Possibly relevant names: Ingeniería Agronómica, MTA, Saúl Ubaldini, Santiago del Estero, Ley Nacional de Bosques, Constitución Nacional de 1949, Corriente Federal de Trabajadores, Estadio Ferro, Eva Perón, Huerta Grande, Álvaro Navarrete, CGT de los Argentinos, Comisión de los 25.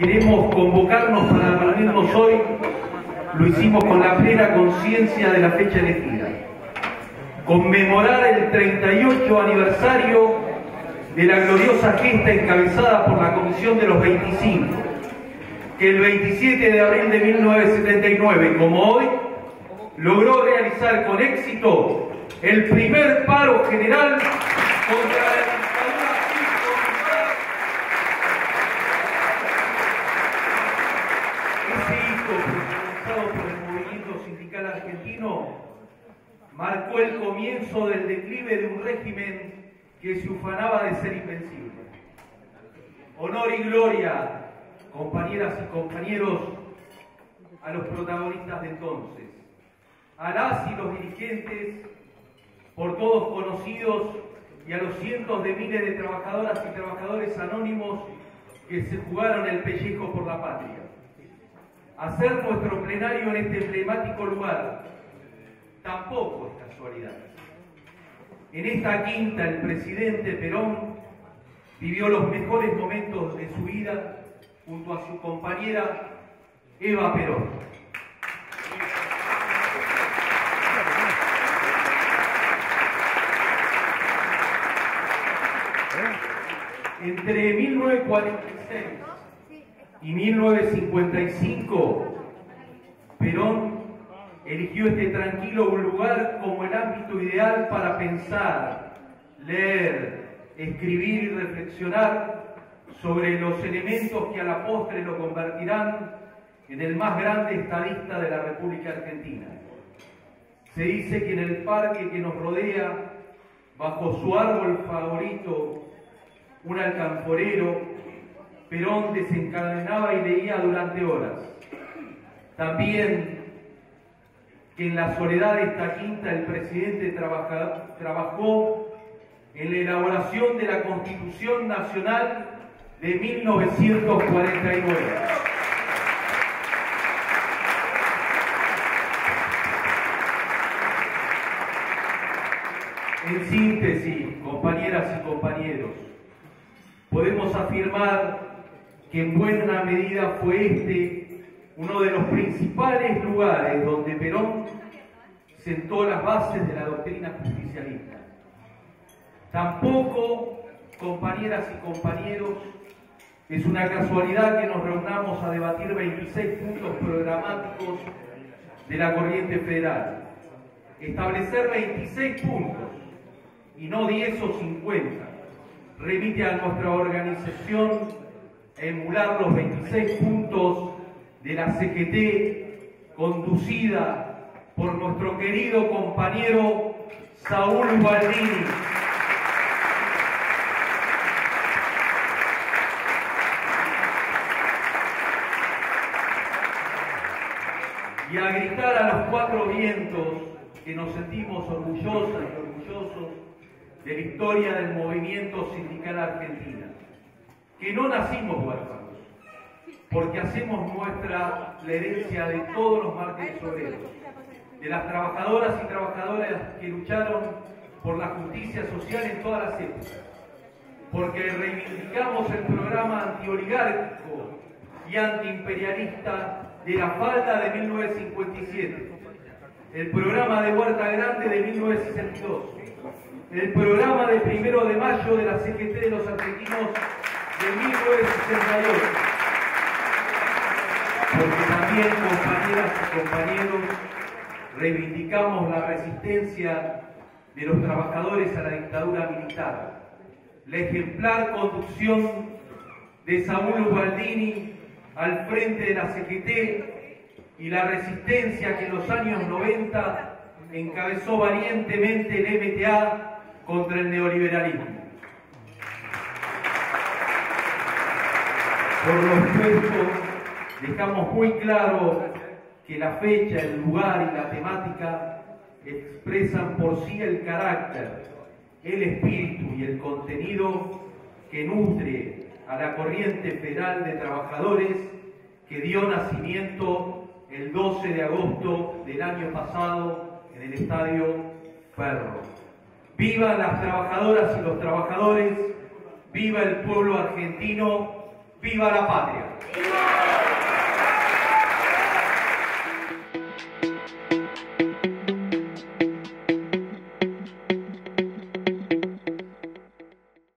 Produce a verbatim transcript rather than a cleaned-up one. queremos convocarnos para reunirnos hoy, lo hicimos con la plena conciencia de la fecha elegida. Conmemorar el treinta y ocho aniversario de la gloriosa gesta encabezada por la Comisión de los veinticinco, que el veintisiete de abril de mil novecientos setenta y nueve, como hoy, logró realizar con éxito el primer paro general contra la dictadura cívico-militar. Ese hito, protagonizado por el movimiento sindical argentino, marcó el comienzo del declive de un régimen que se ufanaba de ser invencible. Honor y gloria, compañeras y compañeros, a los protagonistas de entonces, a las y los dirigentes, por todos conocidos, y a los cientos de miles de trabajadoras y trabajadores anónimos que se jugaron el pellejo por la patria. Hacer nuestro plenario en este emblemático lugar tampoco es casualidad. En esta quinta, el presidente Perón vivió los mejores momentos de su vida junto a su compañera Eva Perón. Entre mil novecientos cuarenta y seis y mil novecientos cincuenta y cinco, Perón eligió este tranquilo lugar como el ámbito ideal para pensar, leer, escribir y reflexionar sobre los elementos que a la postre lo convertirán en el más grande estadista de la República Argentina. Se dice que en el parque que nos rodea, bajo su árbol favorito, un alcanforero, Perón desencadenaba y leía durante horas. También que en la soledad de esta quinta el presidente trabaja, trabajó en la elaboración de la Constitución Nacional de mil novecientos cuarenta y nueve. En síntesis, compañeras y compañeros, podemos afirmar que en buena medida fue este uno de los principales lugares donde Perón sentó las bases de la doctrina justicialista. Tampoco, compañeras y compañeros, es una casualidad que nos reunamos a debatir veintiséis puntos programáticos de la Corriente Federal. Establecer veintiséis puntos, y no diez o cincuenta, remite a nuestra organización a emular los veintiséis puntos de la C G T, conducida por nuestro querido compañero Saúl Ubaldini. Y a gritar a los cuatro vientos que nos sentimos orgullosas y orgullosos de la historia del movimiento sindical argentino, que no nacimos huérfanos, porque hacemos nuestra la herencia de todos los mártires obreros, de las trabajadoras y trabajadoras que lucharon por la justicia social en todas las épocas, porque reivindicamos el programa antioligárquico y antiimperialista de la falda de mil novecientos cincuenta y siete, el programa de Huerta Grande de mil novecientos sesenta y dos, el programa de primero de mayo de la C G T de los Argentinos de mil novecientos sesenta y ocho, porque también, compañeras y compañeros, reivindicamos la resistencia de los trabajadores a la dictadura militar, la ejemplar conducción de Saúl Ubaldini al frente de la C G T y la resistencia que en los años noventa encabezó valientemente el M T A contra el neoliberalismo. Por lo tanto, dejamos muy claro que la fecha, el lugar y la temática expresan por sí el carácter, el espíritu y el contenido que nutre a la Corriente Federal de Trabajadores que dio nacimiento el doce de agosto del año pasado en el Estadio Ferro. ¡Viva las trabajadoras y los trabajadores! ¡Viva el pueblo argentino! ¡Viva la patria! ¡Viva!